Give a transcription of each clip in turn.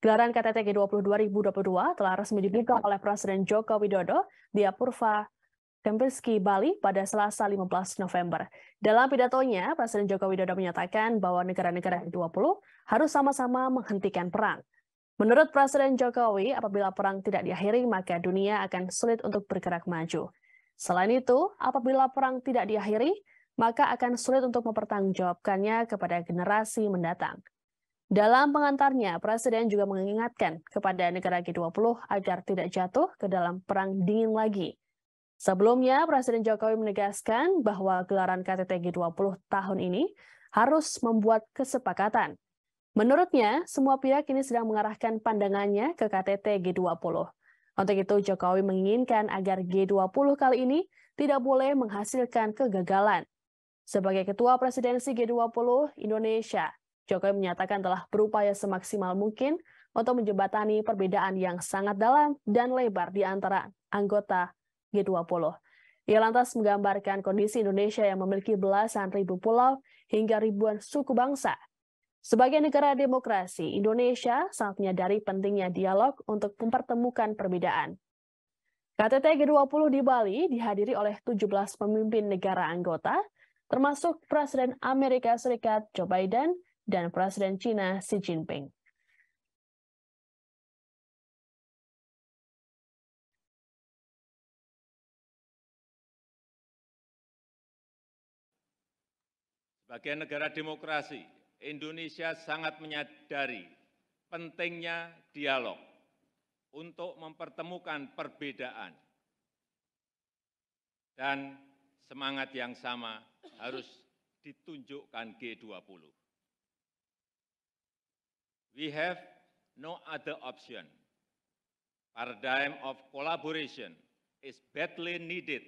Gelaran KTT G20 2022 telah resmi dibuka oleh Presiden Joko Widodo di Apurva Kempinski Bali pada Selasa 15 November. Dalam pidatonya, Presiden Joko Widodo menyatakan bahwa negara-negara G20 harus sama-sama menghentikan perang. Menurut Presiden Jokowi, apabila perang tidak diakhiri, maka dunia akan sulit untuk bergerak maju. Selain itu, apabila perang tidak diakhiri, maka akan sulit untuk mempertanggungjawabkannya kepada generasi mendatang. Dalam pengantarnya, Presiden juga mengingatkan kepada negara G20 agar tidak jatuh ke dalam perang dingin lagi. Sebelumnya, Presiden Jokowi menegaskan bahwa gelaran KTT G20 tahun ini harus membuat kesepakatan. Menurutnya, semua pihak ini sedang mengarahkan pandangannya ke KTT G20. Untuk itu, Jokowi menginginkan agar G20 kali ini tidak boleh menghasilkan kegagalan. Sebagai Ketua Presidensi G20 Indonesia, Jokowi menyatakan telah berupaya semaksimal mungkin untuk menjembatani perbedaan yang sangat dalam dan lebar di antara anggota G20. Ia lantas menggambarkan kondisi Indonesia yang memiliki belasan ribu pulau hingga ribuan suku bangsa. Sebagai negara demokrasi, Indonesia sangat menyadari pentingnya dialog untuk mempertemukan perbedaan. KTT G20 di Bali dihadiri oleh 17 pemimpin negara anggota, termasuk Presiden Amerika Serikat Joe Biden, dan Presiden China Xi Jinping. Sebagai negara demokrasi, Indonesia sangat menyadari pentingnya dialog untuk mempertemukan perbedaan. Dan semangat yang sama harus ditunjukkan G20. We have no other option. Paradigm of collaboration is badly needed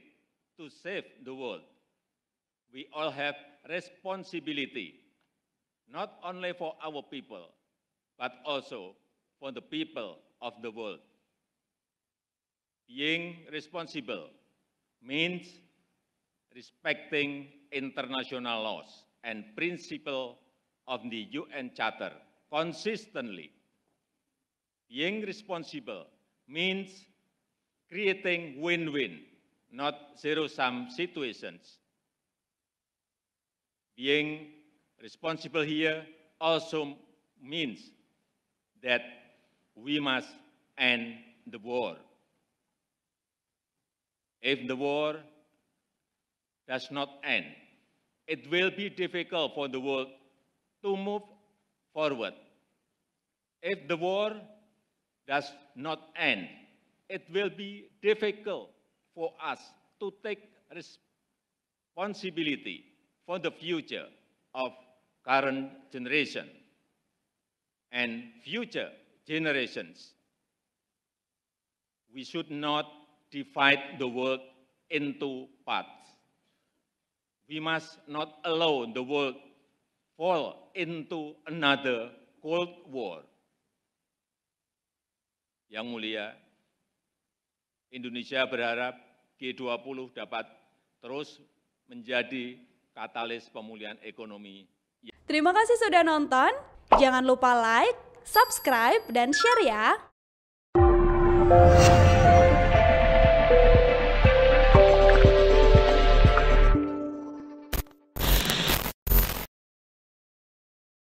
to save the world. We all have responsibility, not only for our people, but also for the people of the world. Being responsible means respecting international laws and principles of the UN Charter. Consistently, being responsible means creating win-win, not zero-sum situations. Being responsible here also means that we must end the war. If the war does not end, it will be difficult for the world to move forward. If the war does not end, it will be difficult for us to take responsibility for the future of current generation and future generations. We should not divide the world into parts. We must not allow the world fall into another Cold War. Yang mulia, Indonesia berharap G20 dapat terus menjadi katalis pemulihan ekonomi. Terima kasih sudah nonton. Jangan lupa like, subscribe, dan share ya.